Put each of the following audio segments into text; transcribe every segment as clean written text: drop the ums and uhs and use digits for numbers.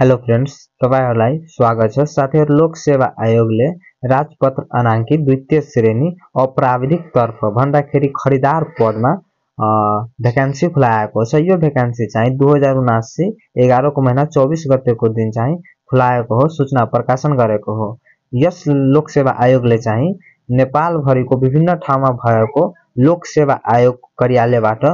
Hello friends, तपाईहरुलाई स्वागत छ। साथीहरु, लोकसेवा आयोगले राजपत्र अनाङ्कित द्वितीय श्रेणी अप्राविधिक तर्फ भन्दाखेरि खरिदार पदमा भ्याकेन्सी खुलाएको छ। यो भ्याकेन्सी चाहिँ 2079 11 को महिना 24 गतेको दिन चाहिँ खुलाएको हो, सूचना प्रकाशन गरेको हो। यस लोकसेवा आयोगले चाहिँ नेपाल भरिको विभिन्न ठाउँमा भएको लोकसेवा आयोग कार्यालयबाट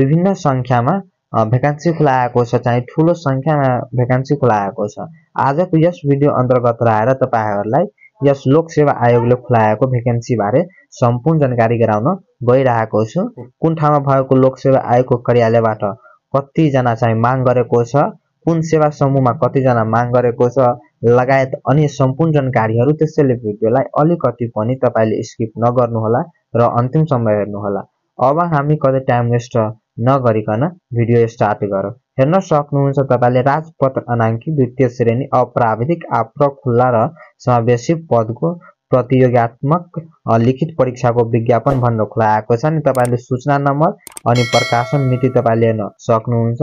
विभिन्न संख्यामा भ्याकेन्सी खुलाएको छ, चाहिँ ठूलो संख्यामा भ्याकेन्सी खुलाएको छ। आजको यस भिडियो अन्तर्गत रहेर तपाईहरुलाई यस लोकसेवा आयोगले खुलाएको भ्याकेन्सी बारे सम्पूर्ण जानकारी गराउन गइरहेको छु। कुन ठाउँमा भएको लोकसेवा आयोगको कार्यालयबाट कति जना चाहिँ माग गरेको छ, कुन सेवा समूहमा कति जना माग गरेको छ लगायत अन्य सम्पूर्ण जानकारीहरु, त्यसैले भिडियोलाई अलिकति पनि तपाईले स्किप नगर्नु होला र अन्तिम सम्म हेर्नु होला। अब हामी कतै टाइम वेस्ट नगरिकन भिडियो स्टार्ट गरौं। हेर्न सक्नुहुन्छ तपाईले राजपत्र अनाङ्कित द्वितीय श्रेणी अप्राविधिक आप्रक खुल्ला र समावेशी पदको प्रतियोगितात्मक लिखित परीक्षाको विज्ञापन भन्न खुलाएको छ नि। तपाईले सूचना नम्बर अनि प्रकाशन मिति तपाईले हेर्न सक्नुहुन्छ।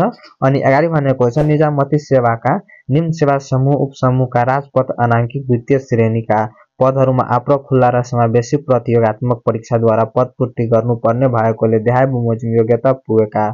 अनि अगाडि भनेको छ निजामती सेवाका निम्न सेवा समूह उपसमूहका राजपत्र अनाङ्कित द्वितीय श्रेणीका पदहरुमा आप्रक खुल्ला र समावेशी प्रतियोगितात्मक परीक्षाद्वारा पदपूर्ति गर्नुपर्ने भएकोले देहाय बमोजिम योग्यता पुगेका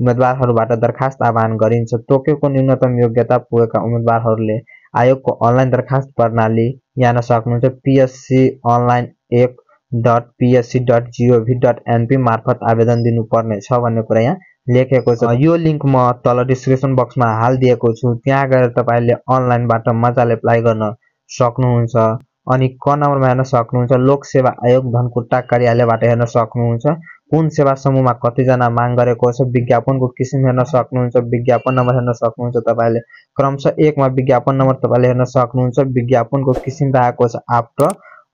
उम्मेदवारहरूबाट दरखास्त आह्वान गरिन्छ। तोकेको न्यूनतम योग्यता पुगेका उम्मेदवारहरूले आयोगको अनलाइन दरखास्त प्रणाली हेर्न सक्नुहुन्छ। PSC अनलाइन app.psc.gov.np मार्फत आवेदन दिनुपर्ने छ भन्ने कुरा यहाँ लेखेको छ। यो लिंक म तल डिस्क्रिप्सन बक्समा हाल दिएको छु, त्यहाँ गएर तपाईले अनलाइनबाट मजाले अप्लाई गर्न सक्नुहुन्छ। अनि क नम्बरमा हेर्न सक्नुहुन्छ लोकसेवा आयोग धनकुटा कार्यालयबाट हेर्न सक्नुहुन्छ। कुन सेवा समूहमा कति जना माग गरेको छ, विज्ञापनको किसिम हेर्न सक्नुहुन्छ, विज्ञापन नम्बर हेर्न सक्नुहुन्छ। तपाईले क्रमशः 1 मा विज्ञापन नम्बर तपाईले हेर्न सक्नुहुन्छ। विज्ञापनको किसिम रहेको छ आप्ट।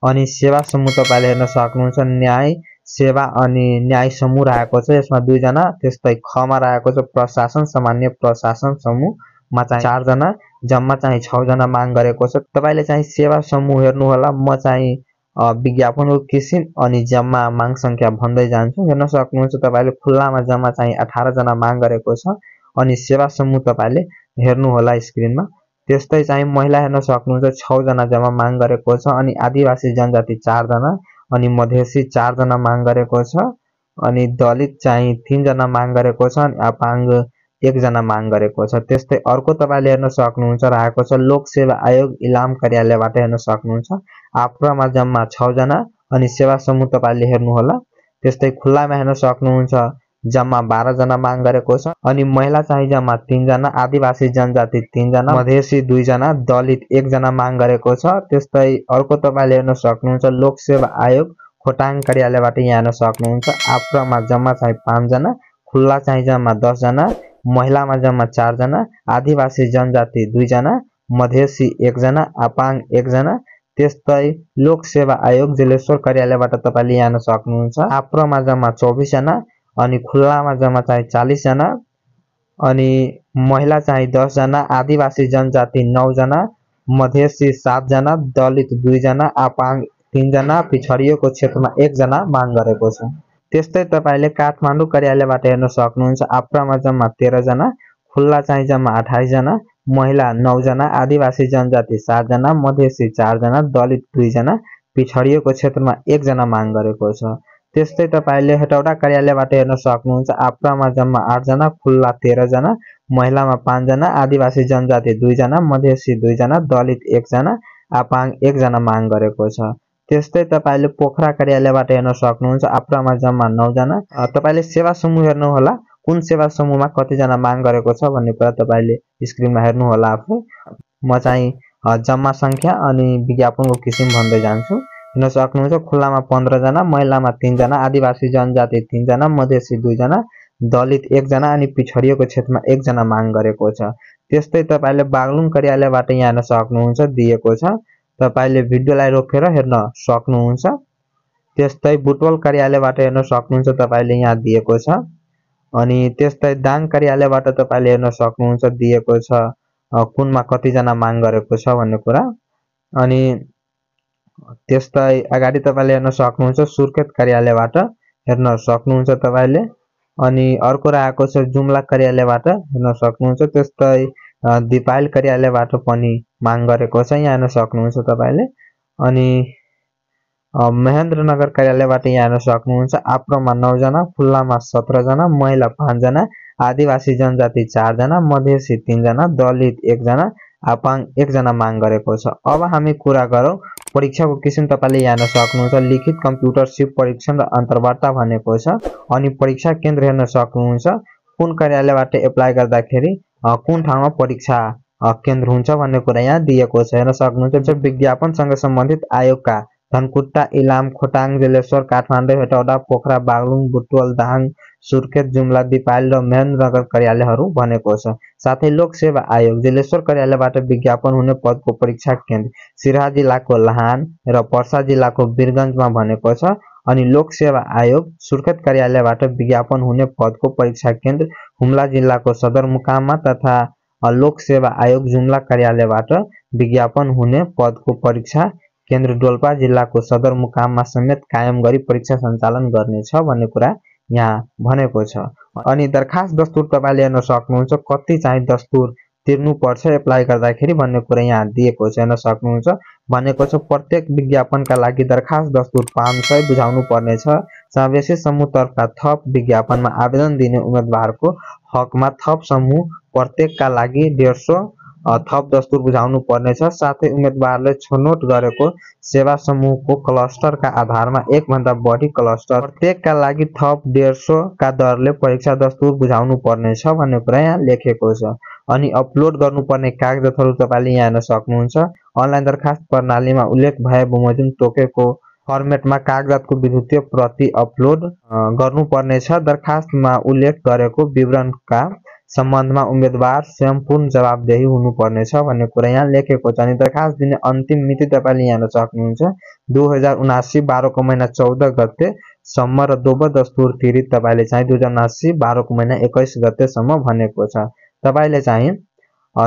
अनि सेवा समूह तपाईले हेर्न सक्नुहुन्छ न्याय सेवा अनि न्याय समूह रहेको छ, यसमा 2 जना। त्यस्तै ख मा रहेको छ प्रशासन सामान्य प्रशासन समूहमा चाहिँ 4 जना, जम्मा चाहिँ 6 जना माग गरेको छ। तपाईले चाहिँ सेवा समूह हेर्नु होला, म चाहिँ विज्ञापनको किसिम अनि जम्मा माग संख्या भन्दै जान्छु। हेर्न सक्नुहुन्छ तपाईले खुल्लामा जम्मा चाहिँ 18 जना माग गरेको छ। अनि सेवा समूह तपाईले हेर्नु होला स्क्रिनमा। त्यस्तै चाहिँ महिला हेर्न सक्नुहुन्छ 6 जना जम्मा माग गरेको छ। अनि आदिवासी जनजाति 4 जना अनि मधेसी 4 जना माग गरेको छ। अनि दलित चाहिँ 3 जना माग गरेको छ। अनि अपाङ्ग 1 जना माग गरेको छ। त्यस्तै अर्को तपाईले हेर्न सक्नुहुन्छ रहेको छ लोकसेवा आयोग इलाम कार्यालयबाट हेर्न सक्नुहुन्छ आप्रकमा जम्मा 6 जना। अनि सेवा समूह तपाईले हेर्नु होला। त्यस्तै खुल्लामा हेर्न सक्नुहुन्छ जम्मा 12 जना माग गरेको छ। अनि महिला चाहिँ जम्मा 3 जना, आदिवासी जनजाति 3 जना, मधेसी 2 जना, दलित 1 जना माग गरेको छ। त्यस्तै अर्को तपाईले हेर्न सक्नुहुन्छ लोकसेवा आयोग खोटांग कार्यालयबाट यहाँ हेर्न सक्नुहुन्छ आप्रकमा जम्मा चाहिँ 5 जना, खुल्ला चाहिँ जम्मा 10 जना, महिलामा जम्मा 4 जना, आदिवासी जनजाति 2 जना, मधेसी 1 जना, अपाङ 1 जना। त्यस्तै लोकसेवा आयोग जिलेश्वर कार्यालयबाट तपाईले हेर्न सक्नुहुन्छ आप्रकमा जम्मा 24 जना, अनि खुल्लामा जम्मा चाहिँ 40 जना, अनि महिला चाहिँ 10 जना, आदिवासी जनजाति 9 जना, मधेसी 7 जना, दलित 2 जना, अपाङ 3 जना, पिछडिएको क्षेत्रमा 1 जना माग गरेको छ। त्यस्तै तपाईले काठमाडौं कार्यालयबाट हेर्न सक्नुहुन्छ आप्रकमा जम्मा 13 जना, खुल्ला चाहिँ जम्मा 28 जना, महिला 9 जना, आदिवासी जनजाति 7 जना, मधेसी 4 जना, दलित 2 जना, पिछडिएको क्षेत्रमा 1 जना माग गरेको छ। त्यस्तै तपाईले हेटौडा कार्यालयबाट हेर्न सक्नुहुन्छ आप्रकमा जम्मा 8 जना, खुल्ला 13 जना, महिलामा 5 जना, आदिवासी जनजाति 2 जना, मधेसी 2 जना, दलित 1 जना, अपाङ 1 जना माग गरेको छ। त्यस्तै तपाईले पोखरा कार्यालयबाट हेर्न सक्नुहुन्छ आप्रकमा जम्मा 9 जना। तपाईले सेवा समूह हेर्नु होला, कुन सेवा समूहमा कति जना माग गरेको छ भन्ने कुरा तपाईले स्क्रिनमा हेर्नु होला आफै। म चाहिँ जम्मा संख्या अनि विज्ञापनको किसिम भन्दै जान्छु। हेर्न सक्नुहुन्छ खुल्लामा 15 जना, महिलामा 3 जना, आदिवासी जनजाति 3 जना, मधेसी 2 जना, दलित 1 जना अनि पिछडिएको क्षेत्रमा 1 जना माग गरेको छ। त्यस्तै तपाईले बागलुङ कार्यालयबाट यहाँ हेर्न सक्नुहुन्छ दिएको छ, तपाईले भिडियोलाई रोकेर हेर्न सक्नुहुन्छ। त्यस्तै बुटवल कार्यालयबाट हेर्न सक्नुहुन्छ तपाईले यहाँ दिएको छ। अनि त्यस्तै दाङ कार्यालयबाट तपाईले हेर्न सक्नुहुन्छ दिएको छ कुनमा कति जना माग गरेको छ भन्ने कुरा। अनि त्यस्तै अगाडि तपाईले हेर्न सक्नुहुन्छ सुर्खेत कार्यालयबाट हेर्न सक्नुहुन्छ तपाईले। अनि अर्को रहेको छ जुमला कार्यालयबाट हेर्न सक्नुहुन्छ। त्यस्तै दिपायल कार्यालयबाट पनि माग गरेको छ, यहाँ हेर्न सक्नुहुन्छ तपाईले। अनि महेंद्र नगर कार्यालयबाट यहाँ हेर्न सक्नुहुन्छ आप्रोमा 9 जना, खुल्लामा 17 जना, महिला 5 जना, आदिवासी जनजाति 4 जना, मधेसी 3 जना, दलित 1 जना, आपाङ 1 जना माग गरेको छ। अब हामी कुरा गरौं परीक्षाको किसिम। तपाईले यहाँ हेर्न सक्नुहुन्छ लिखित कम्प्युटर सिप परीक्षण र अन्तर्वार्ता भनेको छ। अनि परीक्षा केन्द्र हेर्न सक्नुहुन्छ कुन कार्यालयबाट एप्लाई गर्दाखेरि कुन ठाउँमा परीक्षा केन्द्र हुन्छ भन्ने कुरा यहाँ दिएको छ, हेर्न सक्नुहुन्छ। विज्ञापनसँग सम्बन्धित आयोगका धनकुटा, इलाम, खोटांग, जिलेश्वर, काठमाडौं, हेटौडा, पोखरा, बागलुङ, बुटवल, दाङ, सुर्खेत, जुमला, दिपायल र महेन्द्र नगर कार्यालयहरू भनेको छ। साथै लोकसेवा आयोग जिलेश्वर कार्यालयबाट विज्ञापन हुने पदको परीक्षा केन्द्र सिराहा जिल्लाको लहान र पर्सा जिल्लाको बीरगंजमा भनेको छ। अनि लोकसेवा आयोग सुर्खेत कार्यालयबाट विज्ञापन हुने पदको परीक्षा केन्द्र हुमला जिल्लाको सदरमुकाममा तथा लोकसेवा आयोग जुमला कार्यालयबाट विज्ञापन हुने पदको परीक्षा केन्द्र डोल्पा जिल्लाको सदरमुकाममा समेत कायम गरी परीक्षा सञ्चालन गर्नेछ भन्ने कुरा यहाँ भनेको छ। अनि दरखास्त दस्तुर तपाईले हेर्न सक्नुहुन्छ कति चाहिँ दस्तुर तिर्नुपर्छ एप्लाई गर्दाखेरि भन्ने कुरा यहाँ दिएको छ, हेर्न सक्नुहुन्छ। भनेको छ प्रत्येक विज्ञापनका लागि दरखास्त दस्तुर 500 बुझाउनु पर्नेछ। समावेशी समूहतर्फका थप विज्ञापनमा आवेदन दिने उम्मेदवारको हकमा थप समूह प्रत्येकका लागि 150 थप दस्तुर बुझाउनु पर्नेछ। साथै उम्मेदवारले छनोट गरेको सेवा समूहको क्लस्टरका आधारमा 1 भन्दा बढी क्लस्टर प्रत्येकका लागि थप 150 का दरले परीक्षा दस्तुर बुझाउनु पर्नेछ भन्ने कुरा यहाँ लेखेको छ। अनि अपलोड गर्नुपर्ने कागजातहरू तपाईले यहाँ हेर्न सक्नुहुन्छ। अनलाइन दरखास्त प्रणालीमा उल्लेख भए बमोजिम तोकेको फर्मेटमा कागजातको विद्युतीय प्रति अपलोड गर्नुपर्नेछ। दरखास्तमा उल्लेख गरेको विवरणका सम्बन्धमा उम्मेदवार स्वयं पूर्ण जवाबदेही हुनुपर्नेछ भन्ने कुरा यहाँ लेखेको छ। अनि दरखास्त दिने अन्तिम मिति तपाईले यहाँ हेर्न सक्नुहुन्छ 2079 12 को महिना 14 गते सम्म र दोब्बर दस्तुर तिरी तपाईले चाहिँ 2079 12 को महिना 21 गते सम्म भनेको छ। तपाईले चाहिँ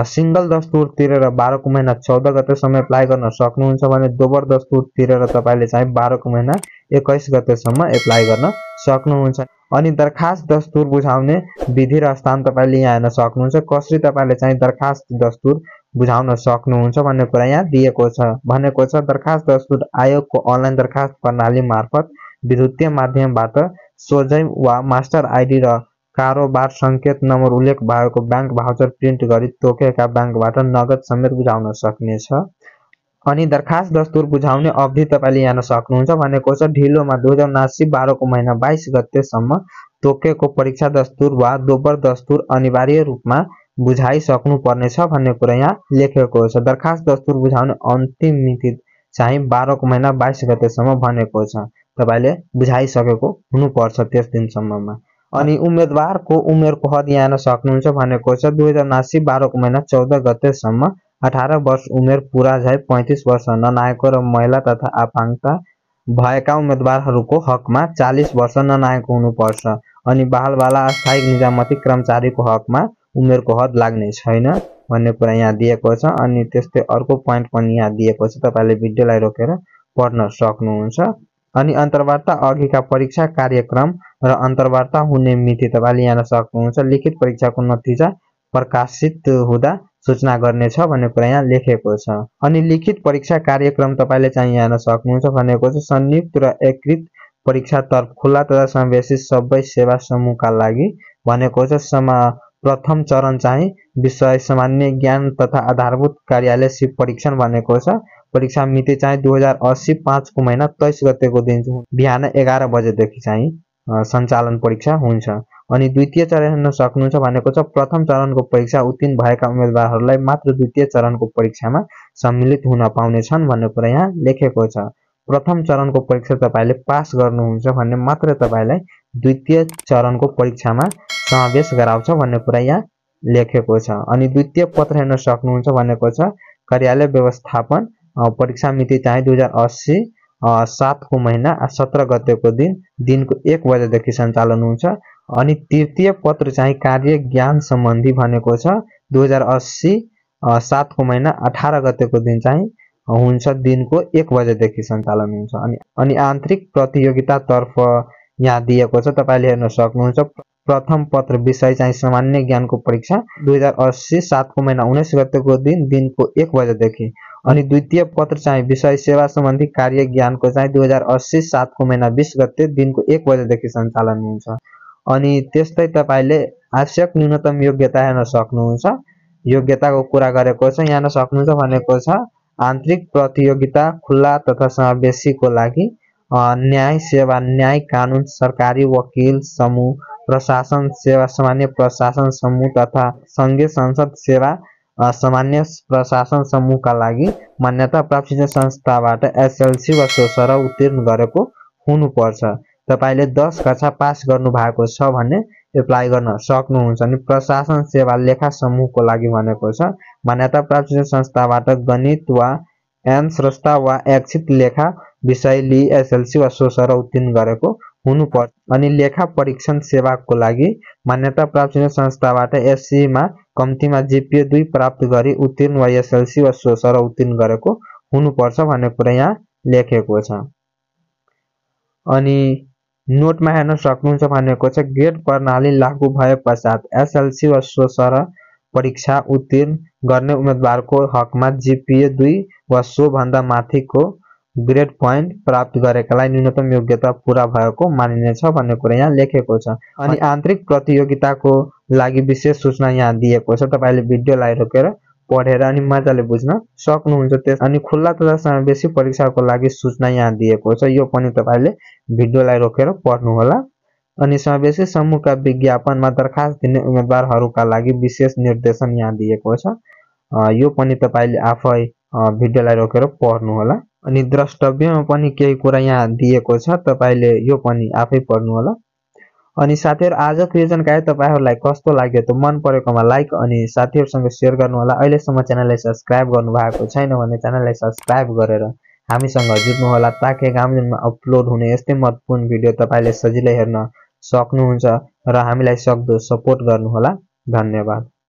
सिंगल दस्तुर तिरेर 12 को महिना 14 गते सम्म एप्लाई गर्न सक्नुहुन्छ भने दोब्बर दस्तुर तिरेर तपाईले चाहिँ 12 को महिना 21 गते सम्म एप्लाई गर्न सक्नुहुन्छ। अनि दरखास्त दस्तुर बुझाउने विधि र स्थान तपाईले यहाँ हेर्न सक्नुहुन्छ कसरी तपाईले चाहिँ दरखास्त दस्तुर बुझाउन सक्नुहुन्छ भन्ने कुरा यहाँ दिएको छ। भनेको छ दरखास्त दस्तुर आयोगको अनलाइन दरखास्त प्रणाली मार्फत विद्युतीय माध्यमबाट सोझै वा मास्टर आइडी र कारोबार संकेत नम्बर उल्लेख भएको ब्याङ्क भाउचर प्रिन्ट गरी तोकेका ब्याङ्कबाट नगद समेत बुझाउन सक्नेछ। अनि दरखास्त दस्तुर बुझाउने अवधि तपाईले यहाँ हेर्न सक्नुहुन्छ भनेको छ ढिलोमा 2079 12 को महिना 22 गते सम्म तोकेको परीक्षा दस्तुर वा दोब्बर दस्तुर अनिवार्य रूपमा बुझाइ सक्नु पर्नेछ भन्ने कुरा यहाँ लेखेको छ। दरखास्त दस्तुर बुझाउने अन्तिम मिति चाहिँ 12 को महिना 22 गते सम्म भनेको छ। तपाईले बुझाइसकेको हुनुपर्छ त्यस दिनसम्ममा। अनि उम्मेदवारको उमेरको हद यहाँ हेर्न सक्नुहुन्छ भनेको छ 2079 12 को महिना 14 गते सम्म 18 वर्ष उमेर पूरा भए 35 वर्ष ननाएको र महिला तथा आपाङ्गता भएका उम्मेदवारहरूको हकमा 40 वर्ष ननाएको हुनुपर्छ। अनि बालबाला अस्थायी निजामती कर्मचारीको हकमा उमेरको हद लाग्ने छैन भन्ने कुरा यहाँ दिएको छ। अनि त्यस्तै अर्को प्वाइन्ट पनि यहाँ दिएको छ, तपाईले भिडियोलाई रोकेर पढ्न सक्नुहुन्छ। अनि अन्तर्वार्ता अघिका परीक्षा कार्यक्रम र अन्तर्वार्ता हुने मिति तपाईले यहाँ हेर्न सक्नुहुन्छ लिखित परीक्षाको नतिजा प्रकाशित हुँदा सूचना गर्नेछ भन्ने कुरा यहाँ लेखेको छ। अनि लिखित परीक्षा कार्यक्रम तपाईले चाहिँ यहाँ हेर्न सक्नुहुन्छ भनेको छ संयुक्त र एकीकृत परीक्षा तर्फ खुला तथा समावेशी सबै सेवा समूहका लागि भनेको छ प्रथम चरण चाहिँ विषय सामान्य ज्ञान तथा आधारभूत कार्यालय सिप परीक्षण भनेको छ। परीक्षा मिति चाहिँ 2080 5 को महिना 23 गतेको दिन बिहान 11 बजेदेखि चाहिँ सञ्चालन परीक्षा हुन्छ। अनि द्वितीय चरण हेर्न सक्नुहुन्छ भनेको छ प्रथम चरणको परीक्षा उत्तीर्ण भएका उम्मेदवारहरूलाई मात्र द्वितीय चरणको परीक्षामा सम्मिलित हुन पाउने छन् भन्ने कुरा यहाँ लेखेको छ। प्रथम चरणको परीक्षा तपाईले पास गर्नुहुन्छ भन्ने मात्र तपाईलाई द्वितीय चरणको परीक्षामा समावेश गराउँछ भन्ने कुरा यहाँ लेखेको छ। अनि द्वितीय पत्र हेर्न सक्नुहुन्छ भनेको छ कार्यालय व्यवस्थापन परीक्षा मिति चाहिँ 2080 7 को महिना 17 गतेको दिन दिनको 1 बजेदेखि सञ्चालन हुन्छ। अनि तृतीय पत्र चाहिँ कार्य ज्ञान सम्बन्धी भनेको छ 2080 7 को महिना 18 गतेको दिन चाहिँ हुन्छ दिनको 1 बजेदेखि सञ्चालन हुन्छ। अनि आन्तरिक प्रतियोगितातर्फ यहाँ दिएको छ, तपाईले हेर्न सक्नुहुन्छ प्रथम पत्र विषय चाहिँ सामान्य ज्ञान को परीक्षा 2080 सातको महीना 19 गतेको दिन को 1 बजेदेखि अनि द्वितीय पत्र चाहिँ विषय सेवा संबंधी कार्य ज्ञान को चाहिँ 2080 सातको महीना 20 गते दिन को 1 बजेदेखि सञ्चालन हुन्छ। अनि त्यस्तै तपाईले आवश्यक न्यूनतम योग्यता हेर्न सक्नुहुन्छ। योग्यता को कुरा गरेको छ यहाँ सक्नुहुन्छ भनेको छ आंतरिक प्रतियोगिता खुला तथा समावेशी को लागि न्याय सेवा न्याय कानून सरकारी वकील समूह प्रशासन सेवा सामान्य प्रशासन समूह तथा संघीय संसद सेवा सामान्य प्रशासन समूह का लागि मान्यता प्राप्त संस्थाबाट एसएलसी वा सोसर उत्तीर्ण गरेको हुनुपर्छ। तपाईले 10 कक्षा पास गर्नु भएको छ भने एप्लाई गर्न सक्नुहुन्छ। अनि प्रशासन सेवा लेखा समूह को लागि भनेको छ मान्यता प्राप्त संस्थाबाट गणित वा एम स्रष्टा वा ऐच्छिक लेखा विषय लिई एसएलसी वा सोसर उत्तीर्ण गरेको हुनुपर्छ। अनि लेखा परीक्षण सेवा को लागि मान्यता प्राप्त संस्थाबाट एससी मा कम्तीमा जीपीए 2 प्राप्त गरी उत्तीर्ण वा एसएलसी वा सोसर उत्तीर्ण गरेको हुनुपर्छ भन्ने कुरा यहाँ लेखेको छ। अनि नोटमा हेर्न सक्नुहुन्छ भनेको छ ग्रेड प्रणाली लागू भए पश्चात एसएलसी वा सोसर परीक्षा उत्तीर्ण गर्ने उम्मेदवारको हकमा जीपीए 2 वा सो भन्दा माथिको ग्रेड पॉइंट प्राप्त गरेकालाई न्यूनतम योग्यता पूरा भएको मानिनेछ भन्ने कुरा यहाँ लेखेको छ। अनि आन्तरिक प्रतियोगिताको लागि विशेष सूचना यहाँ दिएको छ। तपाईले भिडियोलाई रोकेर पढेर अनि मजाले बुझ्न सक्नुहुन्छ। त्यस अनि खुला तथा समावेशी परीक्षाको लागि सूचना यहाँ दिएको छ। यो पनि तपाईले भिडियोलाई रोकेर पढ्नु होला। अनि समावेशी समूहका विज्ञापनमा दरखास्त दिने उम्मेदवारहरूका लागि विशेष निर्देशन यहाँ दिएको छ। यो पनि तपाईले आफै भिडियोलाई रोकेर पढ्नु होला। अनि द्रष्टव्यमा पनि केही कुरा यहाँ दिएको छ। तपाईले यो पनि आफै पढ्नु होला। अनि साथीहरु आजको योजना काय तपाईहरुलाई कस्तो लाग्यो त मन परेकोमा लाइक अनि साथीहरुसँग शेयर गर्नु होला। अहिलेसम्म च्यानललाई सब्स्क्राइब गर्नु भएको छैन भने च्यानललाई सब्स्क्राइब गरेर हामीसँग जुड्नु होला ताकि आगामी दिनमा अपलोड हुने यस्तै महत्त्वपूर्ण भिडियो तपाईले सजिलै हेर्न सक्नुहुन्छ र हामीलाई सक्दो सपोर्ट गर्नु होला। धन्यवाद।